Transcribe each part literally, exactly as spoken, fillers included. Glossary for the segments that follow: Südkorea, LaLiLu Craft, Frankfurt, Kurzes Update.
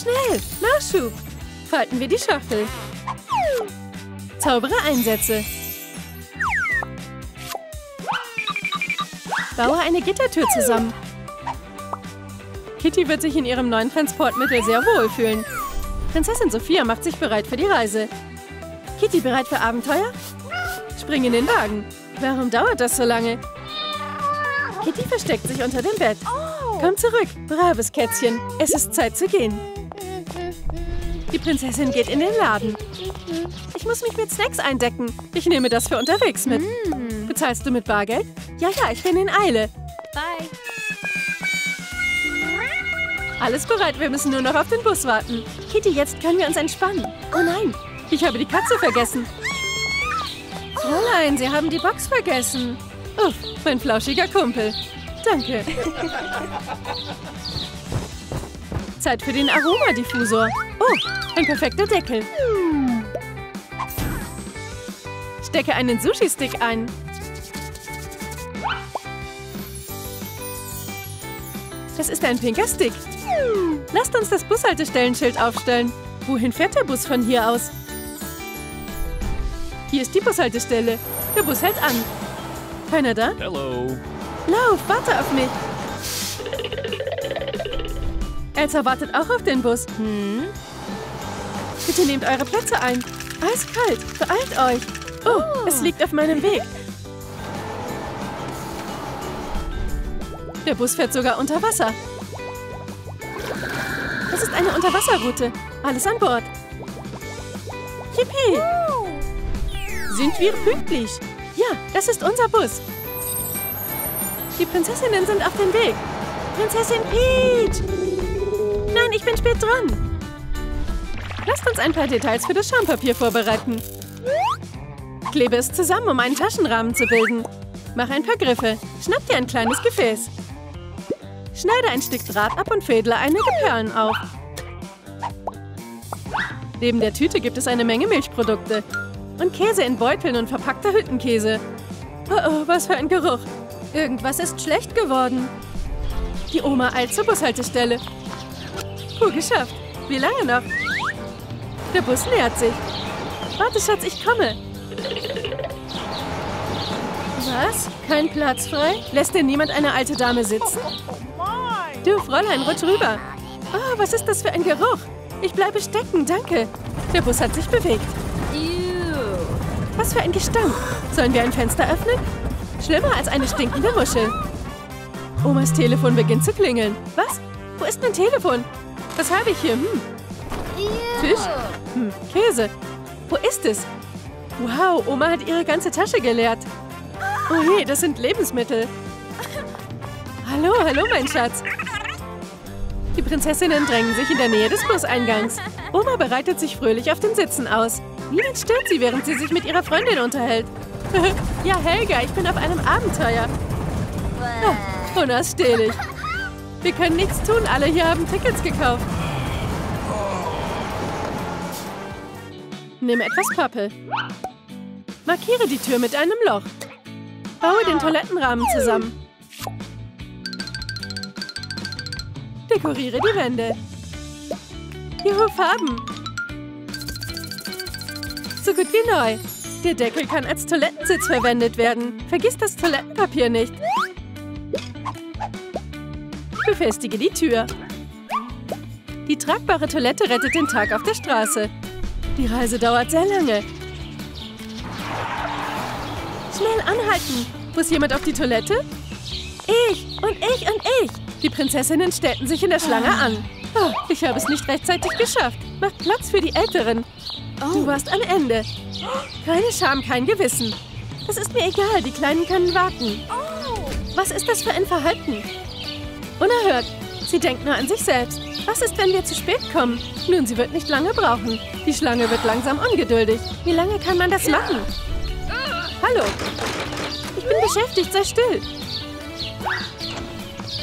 Schnell, Nachschub! Falten wir die Schachtel. Zaubere Einsätze. Baue eine Gittertür zusammen. Kitty wird sich in ihrem neuen Transportmittel sehr wohl fühlen. Prinzessin Sophia macht sich bereit für die Reise. Kitty bereit für Abenteuer? Spring in den Wagen. Warum dauert das so lange? Kitty versteckt sich unter dem Bett. Komm zurück, braves Kätzchen. Es ist Zeit zu gehen. Die Prinzessin geht in den Laden. Ich muss mich mit Snacks eindecken. Ich nehme das für unterwegs mit. Bezahlst du mit Bargeld? Ja, ja, ich bin in Eile. Bye. Alles bereit, wir müssen nur noch auf den Bus warten. Kitty, jetzt können wir uns entspannen. Oh nein, ich habe die Katze vergessen. Fräulein, Sie haben die Box vergessen. Uff, mein flauschiger Kumpel. Danke. Zeit für den Aromadiffusor. Oh, ein perfekter Deckel. Stecke einen Sushi-Stick ein. Das ist ein pinker Stick. Lasst uns das Bushaltestellenschild aufstellen. Wohin fährt der Bus von hier aus? Hier ist die Bushaltestelle. Der Bus hält an. Keiner da? Hello. Lauf, warte auf mich. Elsa wartet auch auf den Bus. Hm? Bitte nehmt eure Plätze ein. Eiskalt, beeilt euch. Oh, oh, es liegt auf meinem Weg. Der Bus fährt sogar unter Wasser. Das ist eine Unterwasserroute. Alles an Bord. Yippie! Oh. Sind wir pünktlich? Ja, das ist unser Bus. Die Prinzessinnen sind auf dem Weg. Prinzessin Peach! Nein, ich bin spät dran. Lasst uns ein paar Details für das Schaumpapier vorbereiten. Klebe es zusammen, um einen Taschenrahmen zu bilden. Mach ein paar Griffe. Schnapp dir ein kleines Gefäß. Schneide ein Stück Draht ab und fädle einige Perlen auf. Neben der Tüte gibt es eine Menge Milchprodukte. Und Käse in Beuteln und verpackter Hüttenkäse. Oh oh, was für ein Geruch. Irgendwas ist schlecht geworden. Die Oma eilt zur Bushaltestelle. Puh, geschafft. Wie lange noch? Der Bus nähert sich. Warte, Schatz, ich komme. Was? Kein Platz frei? Lässt denn niemand eine alte Dame sitzen? Du, Fräulein, rutsch rüber. Oh, was ist das für ein Geruch? Ich bleibe stecken, danke. Der Bus hat sich bewegt. Was für ein Gestank. Sollen wir ein Fenster öffnen? Schlimmer als eine stinkende Muschel. Omas Telefon beginnt zu klingeln. Was? Wo ist mein Telefon? Was habe ich hier? Hm. Fisch? Hm. Käse? Wo ist es? Wow, Oma hat ihre ganze Tasche geleert. Oh je, das sind Lebensmittel. Hallo, hallo, mein Schatz. Die Prinzessinnen drängen sich in der Nähe des Buseingangs. Oma bereitet sich fröhlich auf den Sitzen aus. Niemand stört sie, während sie sich mit ihrer Freundin unterhält. Ja, Helga, ich bin auf einem Abenteuer. Ah, unausstehlich. Wir können nichts tun, alle hier haben Tickets gekauft. Nimm etwas Pappe. Markiere die Tür mit einem Loch. Baue den Toilettenrahmen zusammen. Dekoriere die Wände. Juhu, Farben. So gut wie neu. Der Deckel kann als Toilettensitz verwendet werden. Vergiss das Toilettenpapier nicht. Befestige die Tür. Die tragbare Toilette rettet den Tag auf der Straße. Die Reise dauert sehr lange. Schnell anhalten. Muss jemand auf die Toilette? Ich und ich und ich. Die Prinzessinnen stellten sich in der Schlange an. Oh, ich habe es nicht rechtzeitig geschafft. Macht Platz für die Älteren. Du warst am Ende. Keine Scham, kein Gewissen. Das ist mir egal, die Kleinen können warten. Was ist das für ein Verhalten? Unerhört. Sie denkt nur an sich selbst. Was ist, wenn wir zu spät kommen? Nun, sie wird nicht lange brauchen. Die Schlange wird langsam ungeduldig. Wie lange kann man das machen? Hallo. Ich bin beschäftigt, sei still.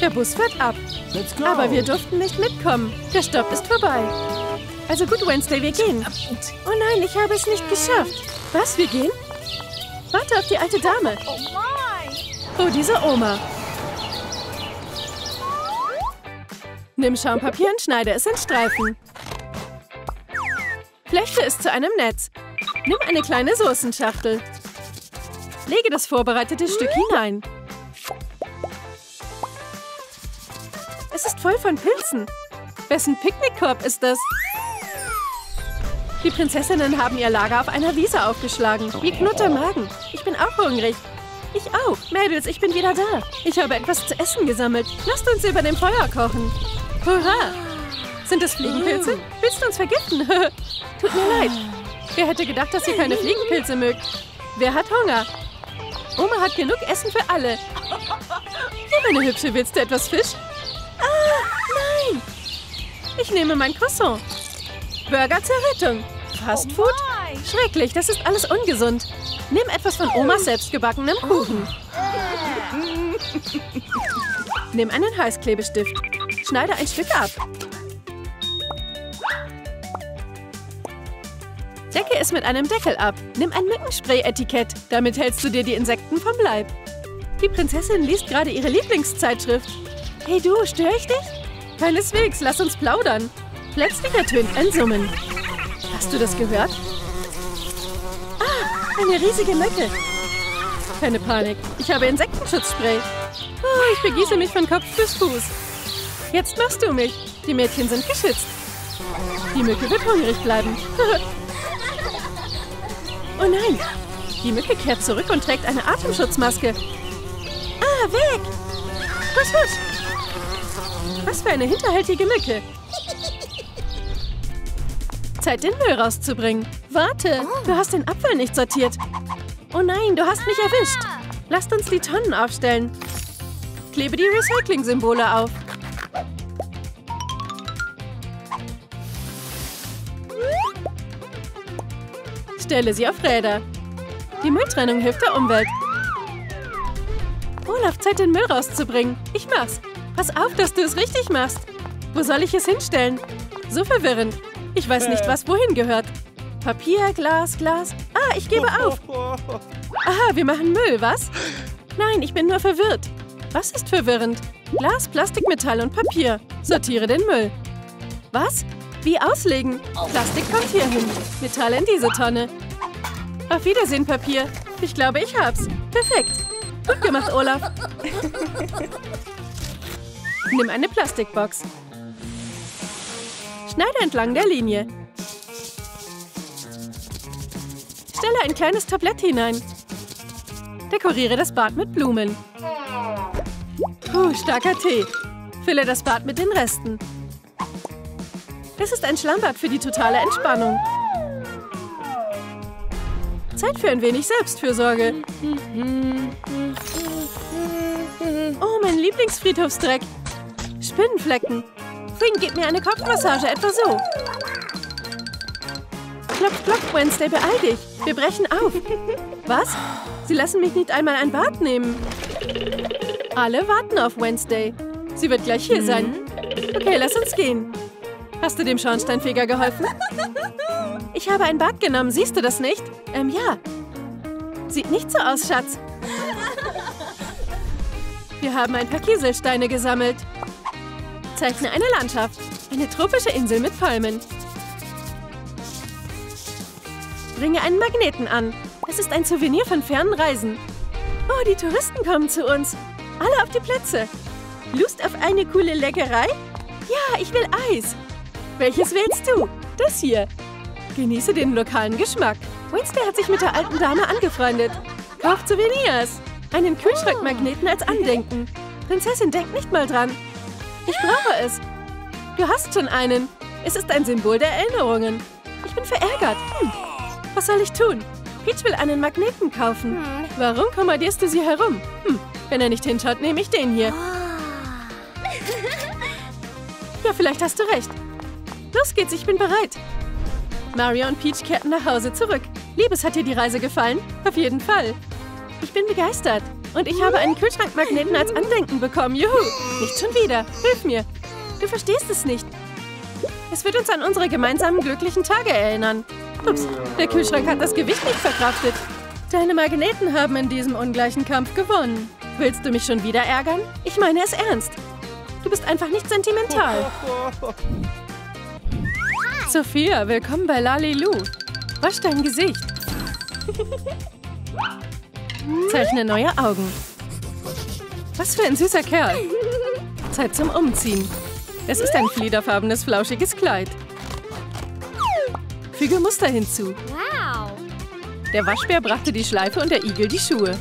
Der Bus fährt ab. Aber wir durften nicht mitkommen. Der Stopp ist vorbei. Also gut, Wednesday, wir gehen. Oh nein, ich habe es nicht geschafft. Was, wir gehen? Warte auf die alte Dame. Oh, diese Oma. Nimm Schaumpapier und schneide es in Streifen. Flechte es zu einem Netz. Nimm eine kleine Soßenschachtel. Lege das vorbereitete Stück hinein. Es ist voll von Pilzen. Wessen Picknickkorb ist das? Die Prinzessinnen haben ihr Lager auf einer Wiese aufgeschlagen. Wie knurrt Magen. Ich bin auch hungrig. Ich auch. Mädels, ich bin wieder da. Ich habe etwas zu essen gesammelt. Lasst uns über dem Feuer kochen. Hurra! Sind das Fliegenpilze? Willst du uns vergiften? Tut mir leid. Wer hätte gedacht, dass ihr keine Fliegenpilze mögt? Wer hat Hunger? Oma hat genug Essen für alle. Hier, meine Hübsche, willst du etwas Fisch? Ah, nein! Ich nehme mein Croissant. Burger zur Rettung. Fast Food? Schrecklich, das ist alles ungesund. Nimm etwas von Omas selbstgebackenem Kuchen. Nimm einen Heißklebestift. Schneide ein Stück ab. Decke es mit einem Deckel ab. Nimm ein Mückenspray-Etikett. Damit hältst du dir die Insekten vom Leib. Die Prinzessin liest gerade ihre Lieblingszeitschrift. Hey du, störe ich dich? Keineswegs, lass uns plaudern. Plötzlich ertönt ein Summen. Hast du das gehört? Ah, eine riesige Mücke. Keine Panik, ich habe Insektenschutzspray. Oh, ich begieße mich von Kopf bis Fuß. Jetzt machst du mich. Die Mädchen sind geschützt. Die Mücke wird hungrig bleiben. Oh nein, die Mücke kehrt zurück und trägt eine Atemschutzmaske. Ah, weg! Husch, husch! Was für eine hinterhältige Mücke. Zeit, den Müll rauszubringen. Warte, du hast den Apfel nicht sortiert. Oh nein, du hast mich erwischt. Lasst uns die Tonnen aufstellen. Klebe die Recycling-Symbole auf. Stelle sie auf Räder. Die Mülltrennung hilft der Umwelt. Olaf, Zeit, den Müll rauszubringen. Ich mach's. Pass auf, dass du es richtig machst. Wo soll ich es hinstellen? So verwirrend. Ich weiß nicht, was wohin gehört. Papier, Glas, Glas. Ah, ich gebe auf. Aha, wir machen Müll, was? Nein, ich bin nur verwirrt. Was ist verwirrend? Glas, Plastik, Metall und Papier. Sortiere den Müll. Was? Wie auslegen? Plastik kommt hier hin. Metall in diese Tonne. Auf Wiedersehen, Papier. Ich glaube, ich hab's. Perfekt. Gut gemacht, Olaf. Nimm eine Plastikbox. Schneide entlang der Linie. Stelle ein kleines Tablett hinein. Dekoriere das Bad mit Blumen. Puh, starker Tee. Fülle das Bad mit den Resten. Es ist ein Schlammbad für die totale Entspannung. Zeit für ein wenig Selbstfürsorge. Oh, mein Lieblingsfriedhofsdreck. Spinnenflecken. Finn, gib mir eine Kopfmassage, etwa so. Klopf, klopf, Wednesday, beeil dich. Wir brechen auf. Was? Sie lassen mich nicht einmal ein Bad nehmen. Alle warten auf Wednesday. Sie wird gleich hier sein. Okay, lass uns gehen. Hast du dem Schornsteinfeger geholfen? Ich habe ein Bad genommen, siehst du das nicht? Ähm, ja. Sieht nicht so aus, Schatz. Wir haben ein paar Kieselsteine gesammelt. Zeichne eine Landschaft. Eine tropische Insel mit Palmen. Bringe einen Magneten an. Es ist ein Souvenir von fernen Reisen. Oh, die Touristen kommen zu uns. Alle auf die Plätze. Lust auf eine coole Leckerei? Ja, ich will Eis. Welches willst du? Das hier. Genieße den lokalen Geschmack. Wednesday hat sich mit der alten Dame angefreundet. Kauft Souvenirs. Einen Kühlschrankmagneten als Andenken. Prinzessin, denk nicht mal dran. Ich brauche es. Du hast schon einen. Es ist ein Symbol der Erinnerungen. Ich bin verärgert. Hm. Was soll ich tun? Peach will einen Magneten kaufen. Warum kommandierst du sie herum? Hm. Wenn er nicht hinschaut, nehme ich den hier. Ja, vielleicht hast du recht. Los geht's, ich bin bereit. Mario und Peach kehrten nach Hause zurück. Liebes, hat dir die Reise gefallen? Auf jeden Fall. Ich bin begeistert. Und ich habe einen Kühlschrankmagneten als Andenken bekommen. Juhu! Nicht schon wieder. Hilf mir. Du verstehst es nicht. Es wird uns an unsere gemeinsamen glücklichen Tage erinnern. Ups, der Kühlschrank hat das Gewicht nicht verkraftet. Deine Magneten haben in diesem ungleichen Kampf gewonnen. Willst du mich schon wieder ärgern? Ich meine es ernst. Du bist einfach nicht sentimental. Sophia, willkommen bei LaLiLu. Wasch dein Gesicht. Zeichne neue Augen. Was für ein süßer Kerl. Zeit zum Umziehen. Es ist ein fliederfarbenes, flauschiges Kleid. Füge Muster hinzu. Wow. Der Waschbär brachte die Schleife und der Igel die Schuhe.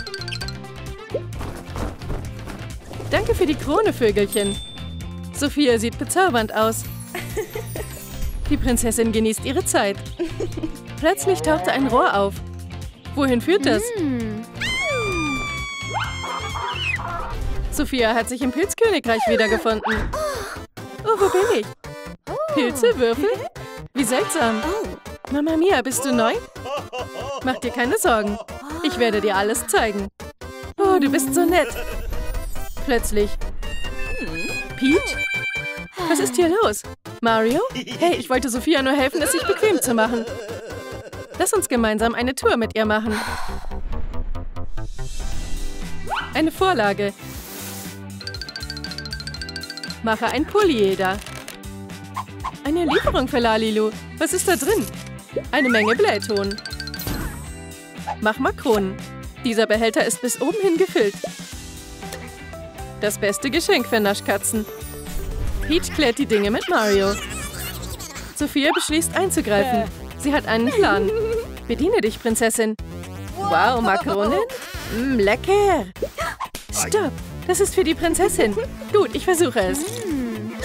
Danke für die Krone, Vögelchen. Sophia sieht bezaubernd aus. Die Prinzessin genießt ihre Zeit. Plötzlich tauchte ein Rohr auf. Wohin führt das? Mm. Sophia hat sich im Pilzkönigreich wiedergefunden. Oh, wo bin ich? Pilze, Würfel? Wie seltsam. Mama Mia, bist du neu? Mach dir keine Sorgen. Ich werde dir alles zeigen. Oh, du bist so nett. Plötzlich. Peach? Was ist hier los? Mario? Hey, ich wollte Sophia nur helfen, es sich bequem zu machen. Lass uns gemeinsam eine Tour mit ihr machen. Eine Vorlage. Mache ein Pulli jeder. Eine Lieferung für LaLiLu. Was ist da drin? Eine Menge Blähton. Mach Makronen. Dieser Behälter ist bis oben hin gefüllt. Das beste Geschenk für Naschkatzen. Peach klärt die Dinge mit Mario. Sophia beschließt einzugreifen. Sie hat einen Plan. Bediene dich, Prinzessin. Wow, Makronen? Mm, lecker. Stopp, das ist für die Prinzessin. Gut, ich versuche es.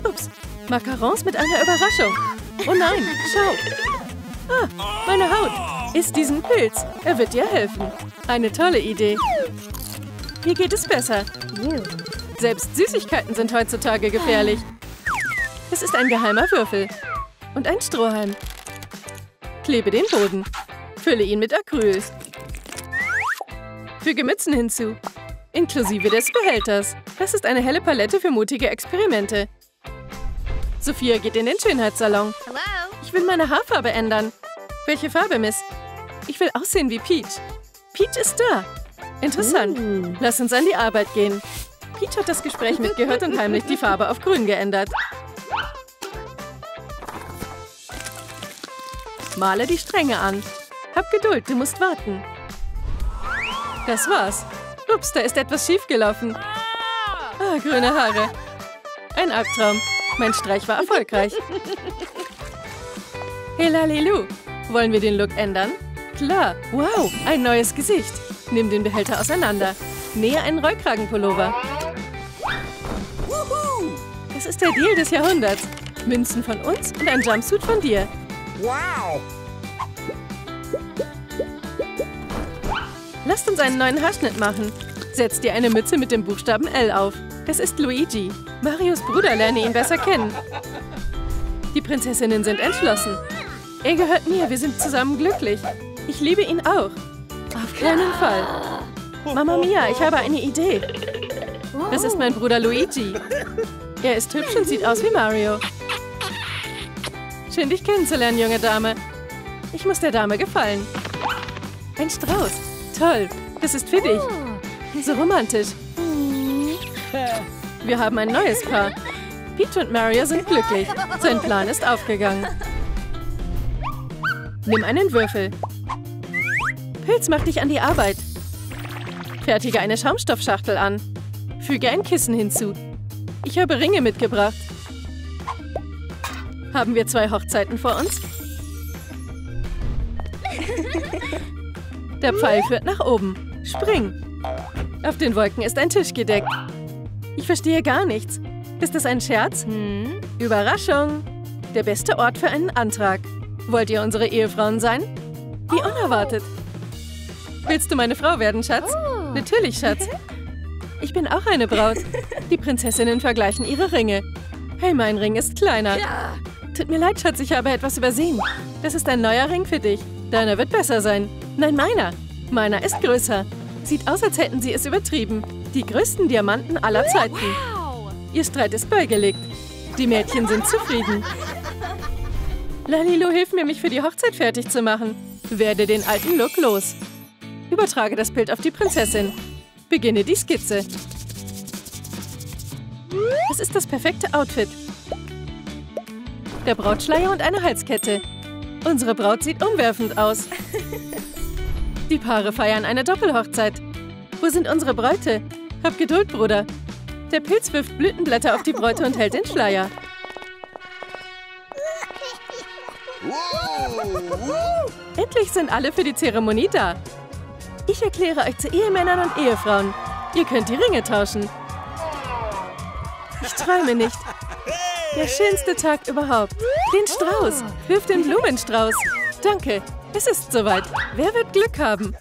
Ups, Macarons mit einer Überraschung. Oh nein, schau. Ah, meine Haut. Isst diesen Pilz. Er wird dir helfen. Eine tolle Idee. Mir geht es besser. Selbst Süßigkeiten sind heutzutage gefährlich. Es ist ein geheimer Würfel. Und ein Strohhalm. Klebe den Boden. Fülle ihn mit Acryl. Füge Mützen hinzu. Inklusive des Behälters. Das ist eine helle Palette für mutige Experimente. Sophia geht in den Schönheitssalon. Hello. Ich will meine Haarfarbe ändern. Welche Farbe, Miss? Ich will aussehen wie Peach. Peach ist da. Interessant. Mm. Lass uns an die Arbeit gehen. Peach hat das Gespräch mitgehört und heimlich die Farbe auf grün geändert. Male die Stränge an. Hab Geduld, du musst warten. Das war's. Ups, da ist etwas schiefgelaufen. Ah, grüne Haare. Ein Albtraum. Mein Streich war erfolgreich. Hey, LaLiLu. Wollen wir den Look ändern? Klar. Wow, ein neues Gesicht. Nimm den Behälter auseinander. Nähe einen Rollkragenpullover. Das ist der Deal des Jahrhunderts. Münzen von uns und ein Jumpsuit von dir. Wow! Lasst uns einen neuen Haarschnitt machen. Setz dir eine Mütze mit dem Buchstaben L auf. Das ist Luigi. Marios Bruder lerne ihn besser kennen. Die Prinzessinnen sind entschlossen. Er gehört mir, wir sind zusammen glücklich. Ich liebe ihn auch. Auf keinen Fall. Mama Mia, ich habe eine Idee. Das ist mein Bruder Luigi. Er ist hübsch und sieht aus wie Mario. Schön, dich kennenzulernen, junge Dame. Ich muss der Dame gefallen. Ein Strauß. Toll, das ist für dich. So romantisch. Wir haben ein neues Paar. Peach und Mario sind glücklich. Sein Plan ist aufgegangen. Nimm einen Würfel. Pilz macht dich an die Arbeit. Fertige eine Schaumstoffschachtel an. Füge ein Kissen hinzu. Ich habe Ringe mitgebracht. Haben wir zwei Hochzeiten vor uns? Der Pfeil führt nach oben. Spring! Auf den Wolken ist ein Tisch gedeckt. Ich verstehe gar nichts. Ist das ein Scherz? Hm? Überraschung! Der beste Ort für einen Antrag. Wollt ihr unsere Ehefrauen sein? Wie unerwartet! Willst du meine Frau werden, Schatz? Oh. Natürlich, Schatz. Ich bin auch eine Braut. Die Prinzessinnen vergleichen ihre Ringe. Hey, mein Ring ist kleiner. Ja. Tut mir leid, Schatz, ich habe etwas übersehen. Das ist ein neuer Ring für dich. Deiner wird besser sein. Nein, meiner. Meiner ist größer. Sieht aus, als hätten sie es übertrieben. Die größten Diamanten aller Zeiten. Wow. Ihr Streit ist beigelegt. Die Mädchen sind zufrieden. LaLiLu, hilf mir, mich für die Hochzeit fertig zu machen. Werde den alten Look los. Übertrage das Bild auf die Prinzessin. Beginne die Skizze. Es ist das perfekte Outfit. der Brautschleier und eine Halskette. Unsere Braut sieht umwerfend aus. Die Paare feiern eine Doppelhochzeit. Wo sind unsere Bräute? Hab Geduld, Bruder. Der Pilz wirft Blütenblätter auf die Bräute und hält den Schleier. Endlich sind alle für die Zeremonie da. Ich erkläre euch zu Ehemännern und Ehefrauen. Ihr könnt die Ringe tauschen. Ich träume nicht. Der schönste Tag überhaupt. Den Strauß. Wirf den Blumenstrauß. Danke. Es ist soweit. Wer wird Glück haben?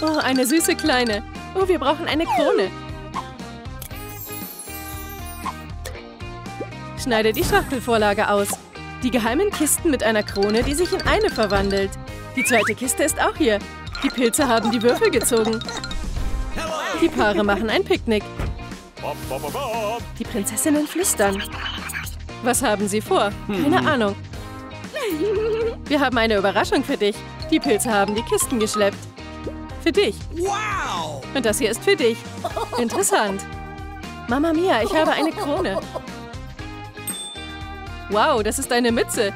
Oh, eine süße Kleine. Oh, wir brauchen eine Krone. Schneide die Schachtelvorlage aus. Die geheimen Kisten mit einer Krone, die sich in eine verwandelt. Die zweite Kiste ist auch hier. Die Pilze haben die Würfel gezogen. Die Paare machen ein Picknick. Die Prinzessinnen flüstern. Was haben sie vor? Keine Ahnung. Wir haben eine Überraschung für dich. Die Pilze haben die Kisten geschleppt. Für dich. Wow! Und das hier ist für dich. Interessant. Mama Mia, ich habe eine Krone. Wow, das ist eine Mütze.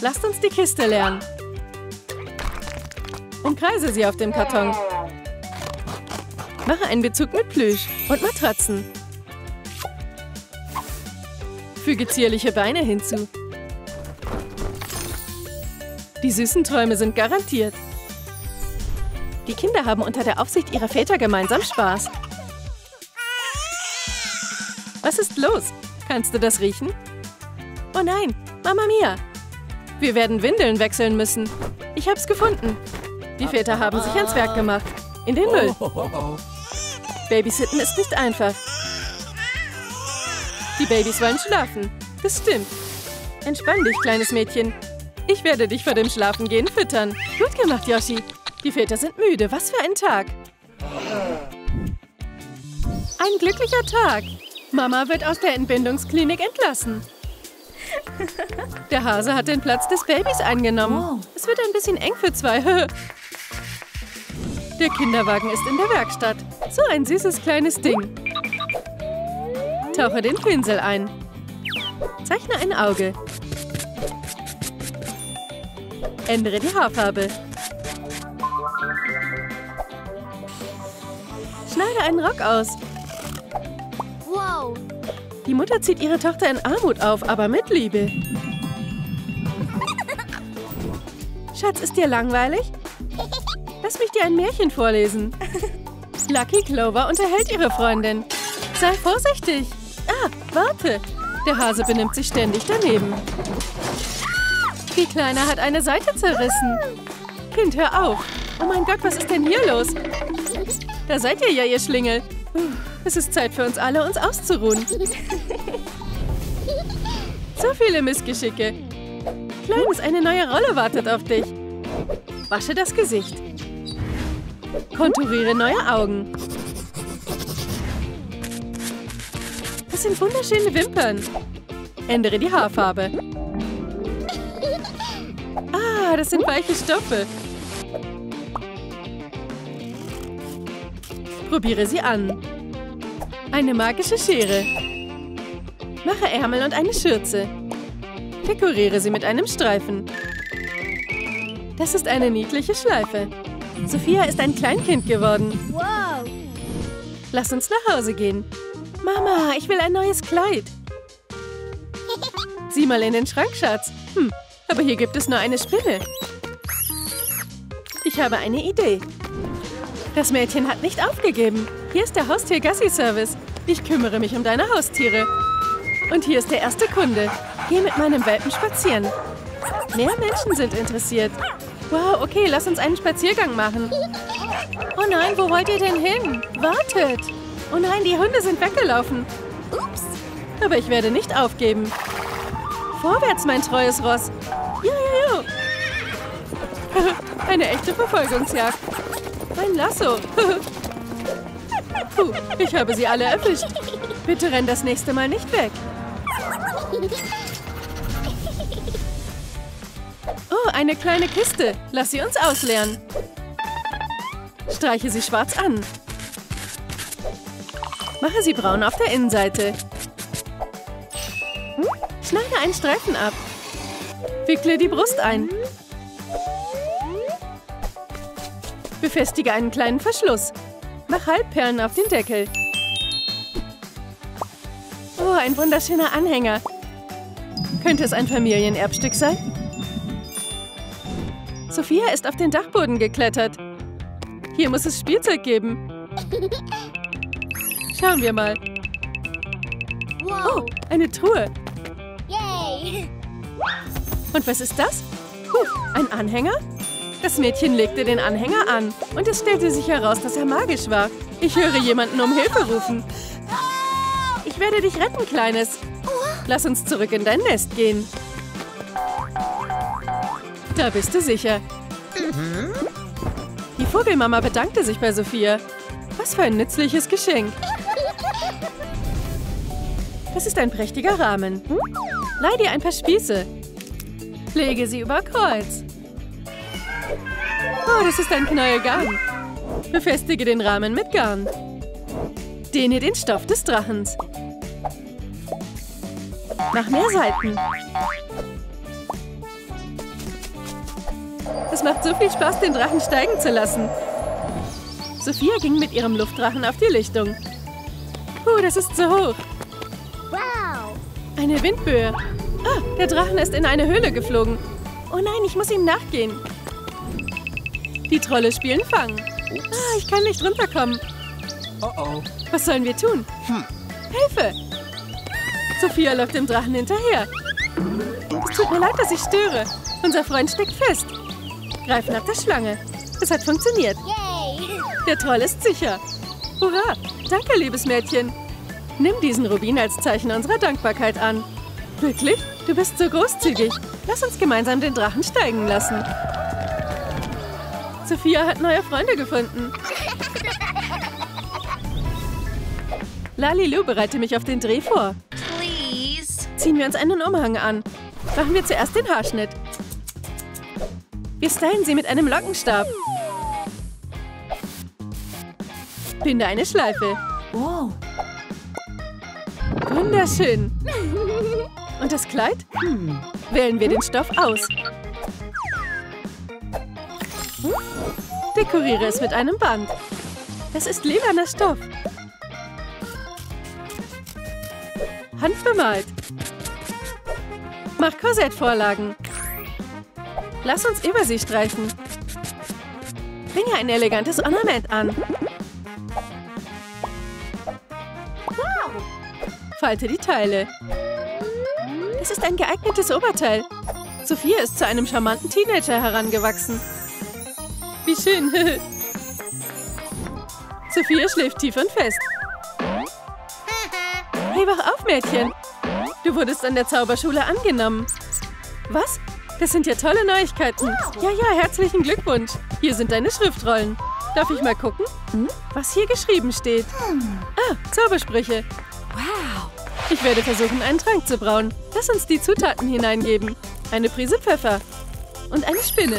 Lasst uns die Kiste leeren. Umkreise sie auf dem Karton. Mache einen Bezug mit Plüsch und Matratzen. Füge zierliche Beine hinzu. Die süßen Träume sind garantiert. Die Kinder haben unter der Aufsicht ihrer Väter gemeinsam Spaß. Was ist los? Kannst du das riechen? Oh nein, Mama Mia! Wir werden Windeln wechseln müssen. Ich hab's gefunden. Die Väter haben sich ans Werk gemacht. In den Müll. Babysitten ist nicht einfach. Die Babys wollen schlafen. Bestimmt. Entspann dich, kleines Mädchen. Ich werde dich vor dem Schlafengehen füttern. Gut gemacht, Yoshi. Die Väter sind müde. Was für ein Tag. Ein glücklicher Tag. Mama wird aus der Entbindungsklinik entlassen. Der Hase hat den Platz des Babys eingenommen. Wow. Es wird ein bisschen eng für zwei. Der Kinderwagen ist in der Werkstatt. So ein süßes kleines Ding. Tauche den Pinsel ein. Zeichne ein Auge. Ändere die Haarfarbe. Schneide einen Rock aus. Wow! Die Mutter zieht ihre Tochter in Armut auf, aber mit Liebe. Schatz, ist dir langweilig? Lass mich dir ein Märchen vorlesen. Lucky Clover unterhält ihre Freundin. Sei vorsichtig. Ah, warte. Der Hase benimmt sich ständig daneben. Die Kleine hat eine Seite zerrissen. Kind, hör auf. Oh mein Gott, was ist denn hier los? Da seid ihr ja, ihr Schlingel. Es ist Zeit für uns alle, uns auszuruhen. So viele Missgeschicke. Kleines, eine neue Rolle wartet auf dich. Wasche das Gesicht. Konturiere neue Augen. Das sind wunderschöne Wimpern. Ändere die Haarfarbe. Ah, das sind weiche Stoffe. Probiere sie an. Eine magische Schere. Mache Ärmel und eine Schürze. Dekoriere sie mit einem Streifen. Das ist eine niedliche Schleife. Sophia ist ein Kleinkind geworden. Wow! Lass uns nach Hause gehen. Mama, ich will ein neues Kleid. Sieh mal in den Schrank, Schatz. Hm, aber hier gibt es nur eine Spinne. Ich habe eine Idee. Das Mädchen hat nicht aufgegeben. Hier ist der Haustier-Gassi-Service. Ich kümmere mich um deine Haustiere. Und hier ist der erste Kunde. Geh mit meinem Welpen spazieren. Mehr Menschen sind interessiert. Wow, okay, lass uns einen Spaziergang machen. Oh nein, wo wollt ihr denn hin? Wartet! Oh nein, die Hunde sind weggelaufen. Ups. Aber ich werde nicht aufgeben. Vorwärts, mein treues Ross. Juhu. Eine echte Verfolgungsjagd. Mein Lasso. Puh, ich habe sie alle erwischt. Bitte renn das nächste Mal nicht weg. Oh, eine kleine Kiste. Lass sie uns ausleeren. Streiche sie schwarz an. Mache sie braun auf der Innenseite. Schneide einen Streifen ab. Wickle die Brust ein. Befestige einen kleinen Verschluss. Mach Halbperlen auf den Deckel. Oh, ein wunderschöner Anhänger. Könnte es ein Familienerbstück sein? Sophia ist auf den Dachboden geklettert. Hier muss es Spielzeug geben. Schauen wir mal. Oh, eine Truhe. Und was ist das? Huh, ein Anhänger? Das Mädchen legte den Anhänger an und es stellte sich heraus, dass er magisch war. Ich höre jemanden um Hilfe rufen. Ich werde dich retten, Kleines. Lass uns zurück in dein Nest gehen. Da bist du sicher. Die Vogelmama bedankte sich bei Sophia. Was für ein nützliches Geschenk. Das ist ein prächtiger Rahmen. Leih dir ein paar Spieße. Lege sie über Kreuz. Oh, das ist ein Knäuelgarn. Befestige den Rahmen mit Garn. Dehne den Stoff des Drachens. Mach mehr Seiten. Es macht so viel Spaß, den Drachen steigen zu lassen. Sophia ging mit ihrem Luftdrachen auf die Lichtung. Puh, das ist so hoch. Wow! Eine Windböe. Ah, der Drachen ist in eine Höhle geflogen. Oh nein, ich muss ihm nachgehen. Die Trolle spielen Fang. Ah, ich kann nicht runterkommen. Oh oh. Was sollen wir tun? Hm. Hilfe! Sophia läuft dem Drachen hinterher. Es tut mir leid, dass ich störe. Unser Freund steckt fest. Greif nach der Schlange. Es hat funktioniert. Yay. Der Troll ist sicher. Hurra! Danke, liebes Mädchen. Nimm diesen Rubin als Zeichen unserer Dankbarkeit an. Wirklich? Du bist so großzügig. Lass uns gemeinsam den Drachen steigen lassen. Sophia hat neue Freunde gefunden. LaLiLu, bereite mich auf den Dreh vor. Please. Ziehen wir uns einen Umhang an. Machen wir zuerst den Haarschnitt. Wir stylen sie mit einem Lockenstab. Binde eine Schleife. Wow. Wunderschön. Und das Kleid? Hm. Wählen wir den Stoff aus. Dekoriere es mit einem Band. Das ist lilaner Stoff. Handbemalt. Mach Korsettvorlagen. Lass uns über sie streifen. Bringe ein elegantes Ornament an. Falte die Teile. Es ist ein geeignetes Oberteil. Sophia ist zu einem charmanten Teenager herangewachsen. Wie schön. Sophia schläft tief und fest. Hey, wach auf, Mädchen. Du wurdest an der Zauberschule angenommen. Was? Das sind ja tolle Neuigkeiten. Ja, ja, herzlichen Glückwunsch. Hier sind deine Schriftrollen. Darf ich mal gucken, was hier geschrieben steht? Ah, Zaubersprüche. Wow. Ich werde versuchen, einen Trank zu brauen. Lass uns die Zutaten hineingeben. Eine Prise Pfeffer und eine Spinne.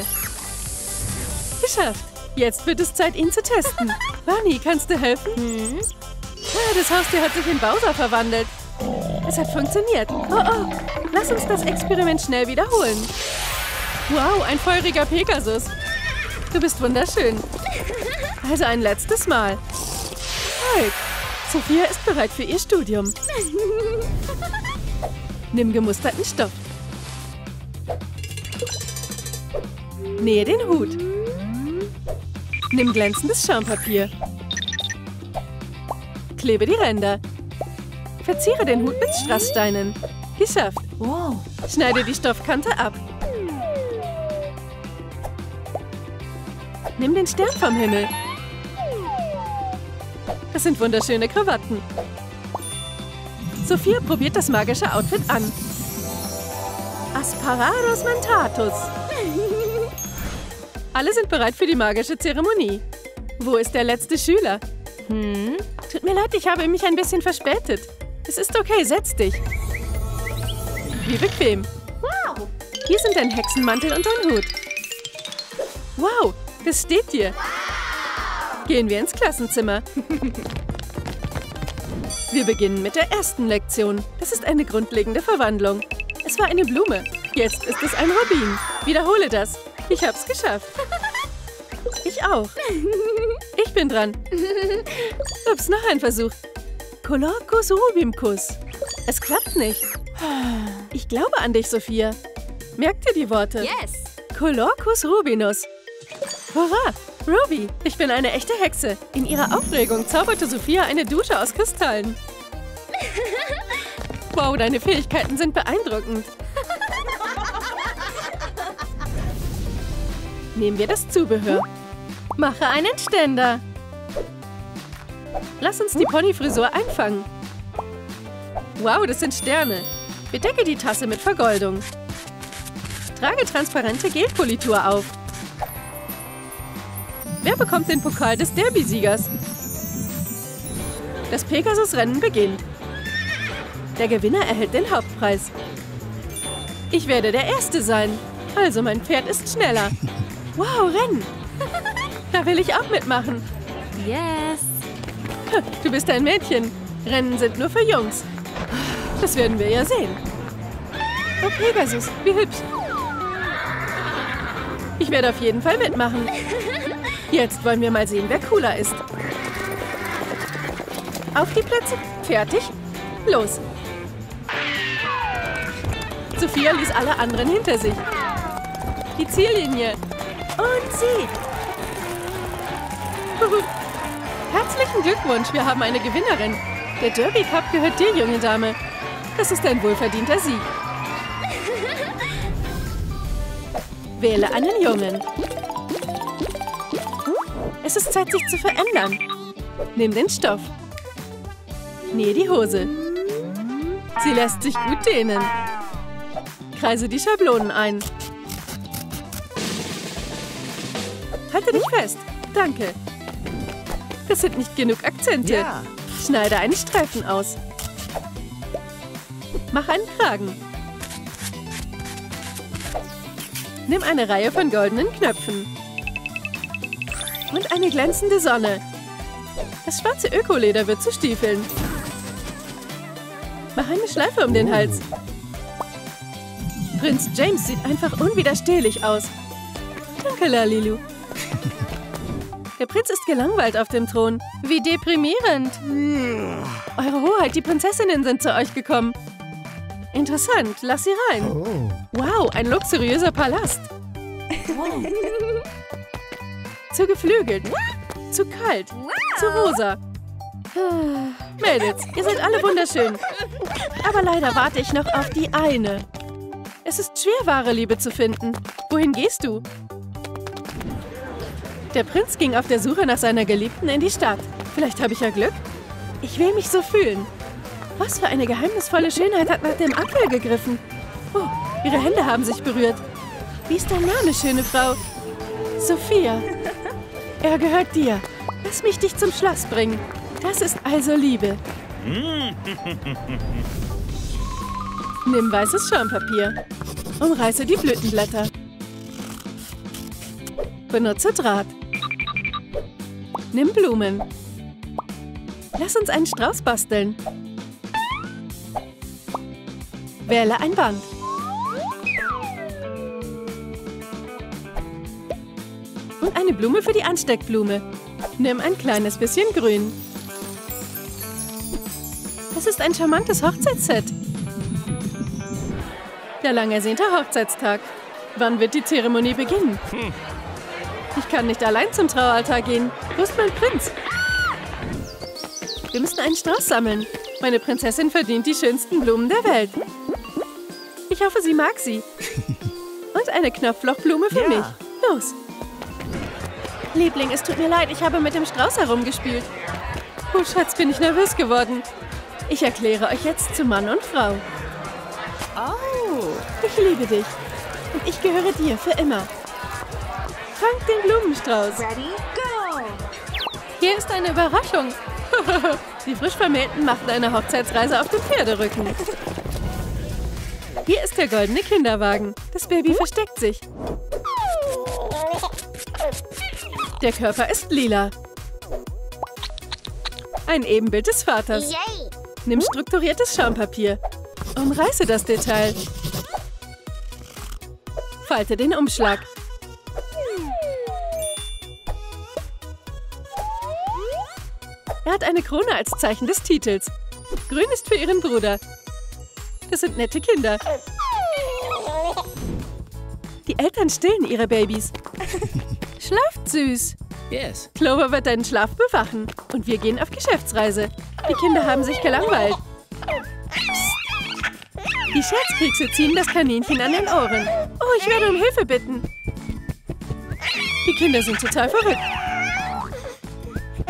Geschafft. Jetzt wird es Zeit, ihn zu testen. Barney, kannst du helfen? Hm? Ah, das Haustier hat sich in Bowser verwandelt. Es hat funktioniert. Oh, oh. Lass uns das Experiment schnell wiederholen. Wow, ein feuriger Pegasus. Du bist wunderschön. Also ein letztes Mal. Ah, Erfolg! Sophia ist bereit für ihr Studium. Nimm gemusterten Stoff. Nähe den Hut. Nimm glänzendes Schaumpapier. Klebe die Ränder. Verziere den Hut mit Strasssteinen. Geschafft. Wow. Schneide die Stoffkante ab. Nimm den Stern vom Himmel. Das sind wunderschöne Krawatten. Sophia probiert das magische Outfit an. Asparagus mentatus. Alle sind bereit für die magische Zeremonie. Wo ist der letzte Schüler? Hm? Tut mir leid, ich habe mich ein bisschen verspätet. Es ist okay, setz dich. Wie bequem. Wow. Hier sind dein Hexenmantel und dein Hut. Wow, das steht dir. Gehen wir ins Klassenzimmer. Wir beginnen mit der ersten Lektion. Das ist eine grundlegende Verwandlung. Es war eine Blume. Jetzt ist es ein Rubin. Wiederhole das. Ich hab's geschafft. Ich auch. Ich bin dran. Ups, noch ein Versuch. Colorcus Rubimcus. Es klappt nicht. Ich glaube an dich, Sophia. Merk dir die Worte. Yes. Colorcus Rubinus. Hurra! Ruby, ich bin eine echte Hexe. In ihrer Aufregung zauberte Sophia eine Dusche aus Kristallen. Wow, deine Fähigkeiten sind beeindruckend. Nehmen wir das Zubehör. Mache einen Ständer. Lass uns die Ponyfrisur einfangen. Wow, das sind Sterne. Bedecke die Tasse mit Vergoldung. Trage transparente Gelpolitur auf. Wer bekommt den Pokal des Derby-Siegers? Das Pegasus-Rennen beginnt. Der Gewinner erhält den Hauptpreis. Ich werde der Erste sein. Also mein Pferd ist schneller. Wow, Rennen! Da will ich auch mitmachen. Yes! Du bist ein Mädchen. Rennen sind nur für Jungs. Das werden wir ja sehen. Oh, Pegasus, wie hübsch. Ich werde auf jeden Fall mitmachen. Jetzt wollen wir mal sehen, wer cooler ist. Auf die Plätze. Fertig. Los. Sophia ließ alle anderen hinter sich. Die Ziellinie. Und sie. Herzlichen Glückwunsch, wir haben eine Gewinnerin. Der Derby Cup gehört dir, junge Dame. Das ist ein wohlverdienter Sieg. Wähle einen Jungen. Es ist Zeit, sich zu verändern. Nimm den Stoff. Nähe die Hose. Sie lässt sich gut dehnen. Kreise die Schablonen ein. Halte dich fest. Danke. Das sind nicht genug Akzente. Ja. Schneide einen Streifen aus. Mach einen Kragen. Nimm eine Reihe von goldenen Knöpfen. Und eine glänzende Sonne. Das schwarze Ökoleder wird zu Stiefeln. Mach eine Schleife um den Hals. Prinz James sieht einfach unwiderstehlich aus. Danke, LaLiLu. Der Prinz ist gelangweilt auf dem Thron. Wie deprimierend. Eure Hoheit, die Prinzessinnen sind zu euch gekommen. Interessant, lass sie rein. Oh. Wow, ein luxuriöser Palast. Wow. Zu geflügelt, zu kalt, zu rosa. Mädels, ihr seid alle wunderschön. Aber leider warte ich noch auf die eine. Es ist schwer, wahre Liebe zu finden. Wohin gehst du? Der Prinz ging auf der Suche nach seiner Geliebten in die Stadt. Vielleicht habe ich ja Glück. Ich will mich so fühlen. Was für eine geheimnisvolle Schönheit hat nach dem Apfel gegriffen. Oh, ihre Hände haben sich berührt. Wie ist dein Name, schöne Frau? Sophia. Er gehört dir. Lass mich dich zum Schloss bringen. Das ist also Liebe. Nimm weißes Schaumpapier. Umreiße die Blütenblätter. Benutze Draht. Nimm Blumen. Lass uns einen Strauß basteln. Wähle ein Band. Und eine Blume für die Ansteckblume. Nimm ein kleines bisschen Grün. Das ist ein charmantes Hochzeitsset. Der lang ersehnte Hochzeitstag. Wann wird die Zeremonie beginnen? Ich kann nicht allein zum Traualtar gehen. Wo ist mein Prinz? Wir müssen einen Strauß sammeln. Meine Prinzessin verdient die schönsten Blumen der Welt. Ich hoffe, sie mag sie. Und eine Knopflochblume für mich. Los. Liebling, es tut mir leid, ich habe mit dem Strauß herumgespielt. Oh, Schatz, bin ich nervös geworden. Ich erkläre euch jetzt zu Mann und Frau. Oh. Ich liebe dich. Und ich gehöre dir für immer. Fangt den Blumenstrauß. Ready, go! Hier ist eine Überraschung. Die Frischvermählten machen eine Hochzeitsreise auf dem Pferderücken. Hier ist der goldene Kinderwagen. Das Baby versteckt sich. Der Körper ist lila. Ein Ebenbild des Vaters. Yay. Nimm strukturiertes Schaumpapier. Umreiße das Detail. Falte den Umschlag. Er hat eine Krone als Zeichen des Titels. Grün ist für ihren Bruder. Das sind nette Kinder. Die Eltern stillen ihre Babys. Schlaft süß. Yes. Clover wird deinen Schlaf bewachen. Und wir gehen auf Geschäftsreise. Die Kinder haben sich gelangweilt. Psst. Die Scherzkekse ziehen das Kaninchen an den Ohren. Oh, ich werde um Hilfe bitten. Die Kinder sind total verrückt.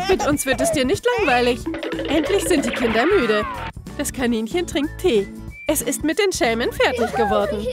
Mit uns wird es dir nicht langweilig. Endlich sind die Kinder müde. Das Kaninchen trinkt Tee. Es ist mit den Schelmen fertig geworden.